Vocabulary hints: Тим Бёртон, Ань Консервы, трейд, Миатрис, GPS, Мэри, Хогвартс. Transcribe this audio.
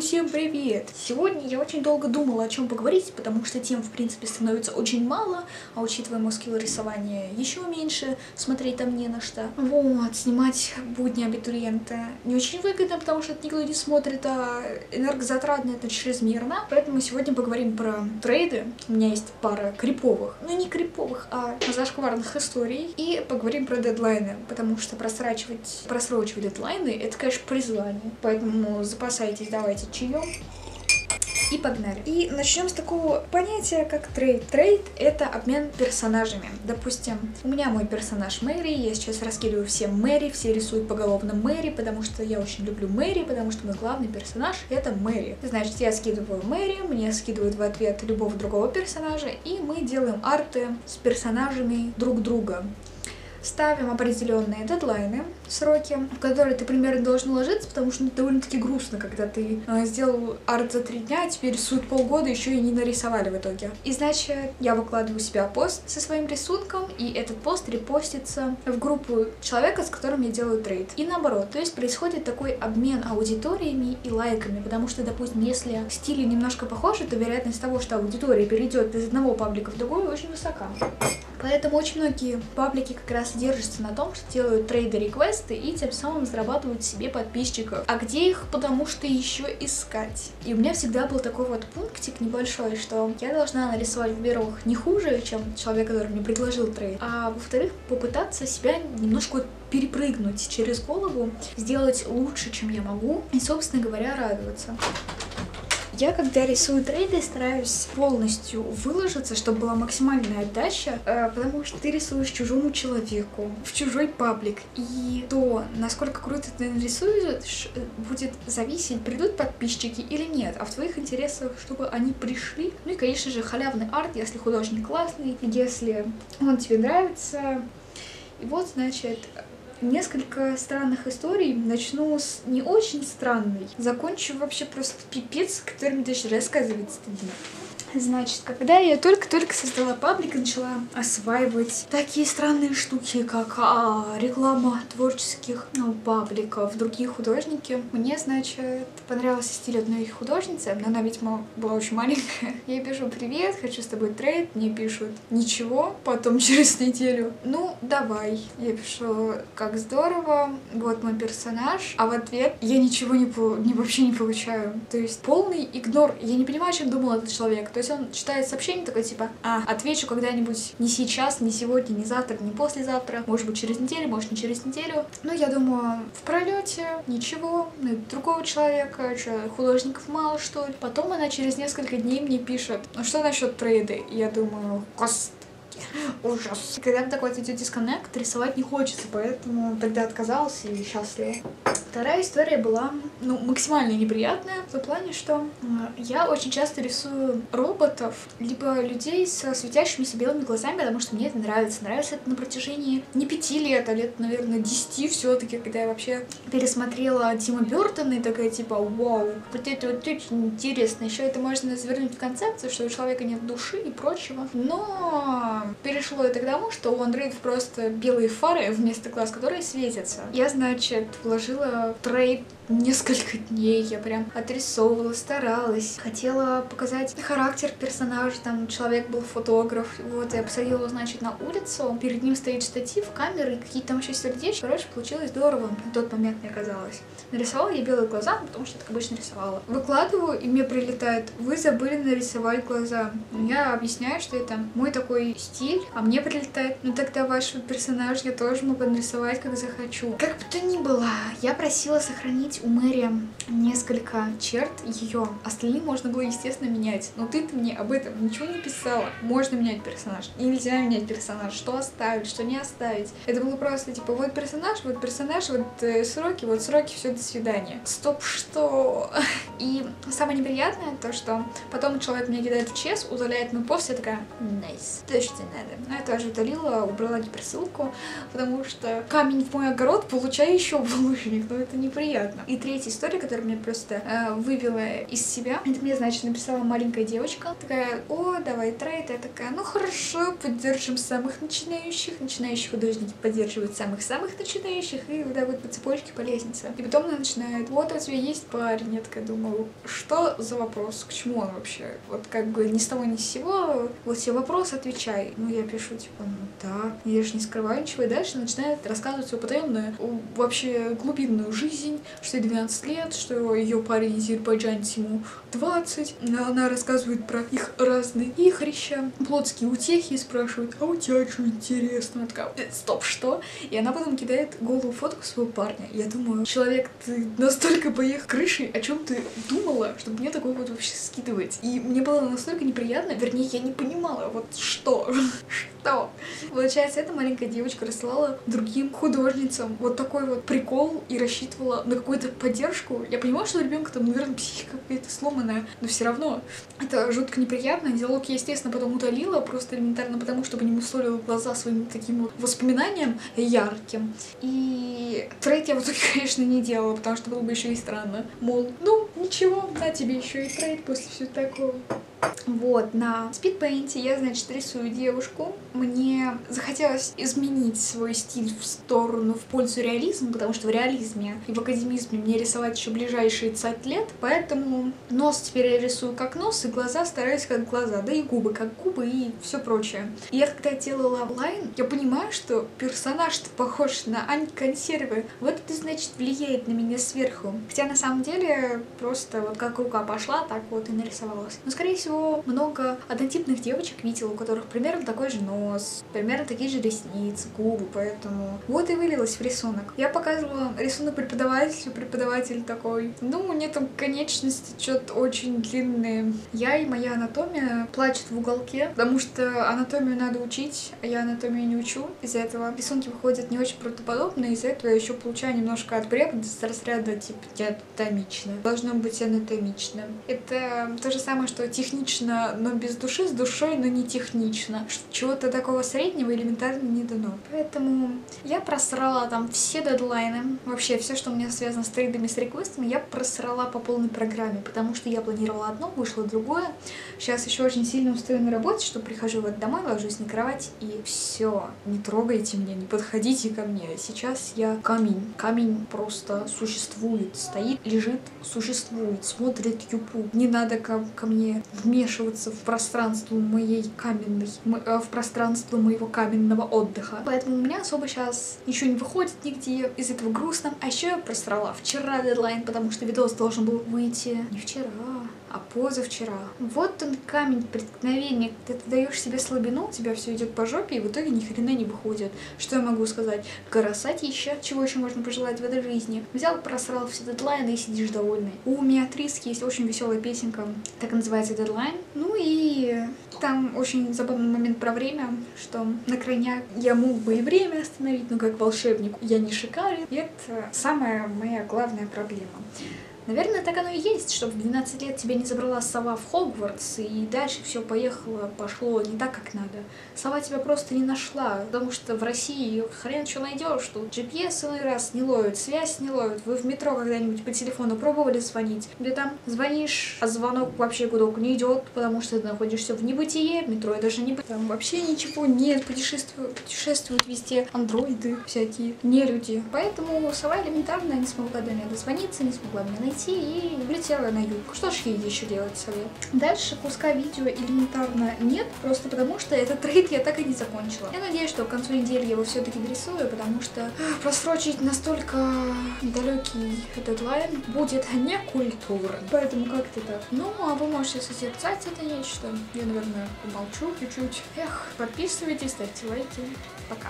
Всем привет! Сегодня я очень долго думала, о чем поговорить, потому что тем, в принципе, становится очень мало, а учитывая мой скилл рисования еще меньше, смотреть там не на что. Вот, снимать будни абитуриента не очень выгодно, потому что это никто не смотрит, а энергозатратно это чрезмерно. Поэтому сегодня поговорим про трейды. У меня есть пара криповых, ну не криповых, а зашкварных историй. И поговорим про дедлайны, потому что просрочивать дедлайны, это, конечно, призвание. Поэтому запасайтесь, давайте чаем. И погнали. И начнем с такого понятия, как трейд. Трейд — это обмен персонажами. Допустим, у меня мой персонаж Мэри, я сейчас раскидываю все Мэри, все рисуют поголовно Мэри, потому что я очень люблю Мэри, потому что мой главный персонаж — это Мэри. Значит, я скидываю Мэри, мне скидывают в ответ любого другого персонажа, и мы делаем арты с персонажами друг друга. Ставим определенные дедлайны, сроки, в которые ты примерно должен уложиться, потому что это довольно-таки грустно, когда ты сделал арт за 3 дня, а тебе рисуют полгода, еще и не нарисовали в итоге. И значит, я выкладываю у себя пост со своим рисунком, и этот пост репостится в группу человека, с которым я делаю трейд. И наоборот, то есть происходит такой обмен аудиториями и лайками, потому что, допустим, если стили немножко похожи, то вероятность того, что аудитория перейдет из одного паблика в другой, очень высока. Поэтому очень многие паблики как раз держатся на том, что делают трейды-реквесты и тем самым зарабатывают себе подписчиков. А где их, потому что еще искать? И у меня всегда был такой вот пунктик небольшой, что я должна нарисовать, во-первых, не хуже, чем человек, который мне предложил трейд, а во-вторых, попытаться себя немножко перепрыгнуть через голову, сделать лучше, чем я могу, и, собственно говоря, радоваться. Я, когда рисую трейды, стараюсь полностью выложиться, чтобы была максимальная отдача, потому что ты рисуешь чужому человеку, в чужой паблик. И то, насколько круто ты нарисуешь, будет зависеть, придут подписчики или нет. А в твоих интересах, чтобы они пришли. Ну и, конечно же, халявный арт, если художник классный, если он тебе нравится. И вот, значит... Несколько странных историй. Начну с не очень странной. Закончу вообще просто пипец, которым даже рассказывать стыдно. Значит, когда я только-только создала паблик и начала осваивать такие странные штуки, как реклама творческих пабликов, другие художники, мне, значит, понравился стиль одной художницы, но она, видимо, была очень маленькая. Я пишу: «Привет, хочу с тобой трейд», мне пишут: «Ничего», потом через неделю: «Ну, давай». Я пишу: «Как здорово, вот мой персонаж», а в ответ я ничего вообще не получаю. То есть полный игнор. Я не понимаю, о чем думал этот человек. То есть он читает сообщение такое типа: «А, отвечу когда-нибудь, не сейчас, не сегодня, не завтра, не послезавтра, может быть через неделю, может не через неделю». Ну, я думаю, в пролете ничего, ну, другого человека, что, художников мало, что ли. Потом она через несколько дней мне пишет: «Ну что насчет трейда?» И я думаю: «Кост». Ужас. Когда такой идет дисконнект, рисовать не хочется, поэтому тогда отказалась и счастлива. Вторая история была, ну, максимально неприятная, в том плане, что я очень часто рисую роботов, либо людей со светящимися белыми глазами, потому что мне это нравится. Нравится это на протяжении не 5 лет, а лет, наверное, 10 все-таки, когда я вообще пересмотрела Тима Бёртона и такая типа: «Вау, вот это вот очень интересно». Еще это можно завернуть в концепцию, что у человека нет души и прочего. Но... перешло это к тому, что у Андреев просто белые фары вместо глаз, которые светятся. Я, значит, вложила в трейд несколько дней, я прям отрисовывала, старалась, хотела показать характер персонажа, там человек был фотограф, вот, я посадила его, значит, на улицу, перед ним стоит штатив, камеры, какие-то там еще сердечки, короче, получилось здорово, на тот момент мне казалось. Нарисовала я белые глаза, потому что я так обычно рисовала. Выкладываю, и мне прилетает: «Вы забыли нарисовать глаза». Я объясняю, что это мой такой стиль, а мне прилетает: «Ну тогда вашего персонажа я тоже могу нарисовать, как захочу». Как бы то ни было, я просила сохранить у Мэри несколько черт ее. Остальные можно было, естественно, менять. Но ты-то мне об этом ничего не писала. Можно менять персонаж. И нельзя менять персонаж. Что оставить, что не оставить. Это было просто типа: вот персонаж, вот персонаж, вот сроки, все, до свидания. Стоп, что? И самое неприятное то, что потом человек меня кидает в чес, удаляет мой пост, я такая: «Найс, то, что надо». Но я тоже удалила, убрала пересылку, потому что камень в мой огород, получай еще булыжник. Но это неприятно. И третья история, которая меня просто вывела из себя, это мне, значит, написала маленькая девочка, такая: о, давай трейд, я такая: ну хорошо, поддержим самых начинающих художники поддерживают самых-самых начинающих, и вот так вот по цепочке, по лестнице. И потом она начинает: вот у тебя есть парень. Я такая думаю, что за вопрос, к чему он вообще? Вот как бы ни с того ни с сего, вот тебе вопрос, отвечай. Ну я пишу, типа, ну да, я же не скрываю ничего, и дальше начинает рассказывать свою потаённую, вообще глубинную жизнь, что ей 12 лет, что ее парень азербайджанец, ему 20. Она рассказывает про их разные ихрища, плотские утехи, и спрашивает: а у тебя что интересного? Такая: стоп, что? И она потом кидает голую фотку своего парня. Я думаю, человек, ты настолько поехал крышей, о чем ты думала, чтобы мне такое вот вообще скидывать. И мне было настолько неприятно, вернее, я не понимала, вот что, что. Получается, эта маленькая девочка рассылала другим художницам вот такой вот прикол и рассчитывала на какую-то поддержку. Я понимала, что у ребенка там, наверное, психика какая-то сломанная, но все равно это жутко неприятно. Диалог я, естественно, потом удалила, просто элементарно потому, чтобы не мусолила глаза своим таким вот воспоминанием ярким. И трейд я в итоге, конечно, не делала, потому что было бы еще и странно. Мол, ну, ничего, на тебе еще и трейд после всего такого. Вот, на спидпейнте я, значит, рисую девушку. Мне захотелось изменить свой стиль в сторону, в пользу реализма, потому что в реализме и в академизме мне рисовать еще ближайшие 20 лет, поэтому нос теперь я рисую как нос, и глаза стараюсь как глаза, да и губы как губы, и все прочее. И я когда делала лайн, я понимаю, что персонаж-то похож на Ань Консервы. Вот это, значит, влияет на меня сверху. Хотя на самом деле просто вот как рука пошла, так вот и нарисовалась. Но скорее всего много однотипных девочек видела, у которых примерно такой же нос, примерно такие же ресницы, губы, поэтому вот и вылилось в рисунок. Я показывала рисунок преподавателю, преподаватель такой: ну, у меня там конечности что-то очень длинные. Я и моя анатомия плачут в уголке, потому что анатомию надо учить, а я анатомию не учу. Из-за этого рисунки выходят не очень правдоподобные, из-за этого я еще получаю немножко от препода с разряда типа диатомично. Должно быть анатомично. Это то же самое, что технически, но без души, с душой, но не технично. Чего-то такого среднего элементарно не дано. Поэтому я просрала там все дедлайны. Вообще все, что у меня связано с трейдами, с реквестами, я просрала по полной программе, потому что я планировала одно, вышло другое. Сейчас еще очень сильно устаю на работе, что прихожу вот домой, ложусь на кровать и все. Не трогайте меня, не подходите ко мне. Сейчас я камень. Камень просто существует. Стоит, лежит, существует, смотрит юпу. Не надо ко мне вмешиваться в пространство моей каменной, в пространство моего каменного отдыха. Поэтому у меня особо сейчас ничего не выходит нигде, из этого грустно. А еще я просрала вчера дедлайн, потому что видос должен был выйти не вчера, а позавчера. Вот он, камень преткновения. Ты даешь себе слабину, у тебя все идет по жопе, и в итоге ни хрена не выходит. Что я могу сказать? Красотища. Чего еще можно пожелать в этой жизни? Взял, просрал все дедлайны и сидишь довольный. У Миатрис есть очень веселая песенка, так и называется «Дедлайн». Ну и там очень забавный момент про время, что на крайняк я мог бы и время остановить, но как волшебник я не шикарен. И это самая моя главная проблема. Наверное, так оно и есть, чтобы в 12 лет тебя не забрала сова в Хогвартс, и дальше все поехало, пошло не так, как надо. Сова тебя просто не нашла, потому что в России хрен что найдешь, тут GPS иной раз не ловит, связь не ловит. Вы в метро когда-нибудь по телефону пробовали звонить? Где там звонишь, а звонок вообще гудок не идет, потому что ты находишься в небытие, в метро я даже не... Там вообще ничего нет, путешествуют везде андроиды всякие, не люди. Поэтому сова элементарно не смогла до меня дозвониться, не смогла меня найти. И влетела на юг. Что ж ей еще делать совет? Дальше куска видео элементарно нет, просто потому что этот трейд я так и не закончила. Я надеюсь, что к концу недели я его все-таки дорисую, потому что просрочить настолько далекий дедлайн будет некультурно. Поэтому как-то так. Ну, а вы можете созерцать это нечто. Я, наверное, помолчу чуть-чуть. Эх, подписывайтесь, ставьте лайки. Пока.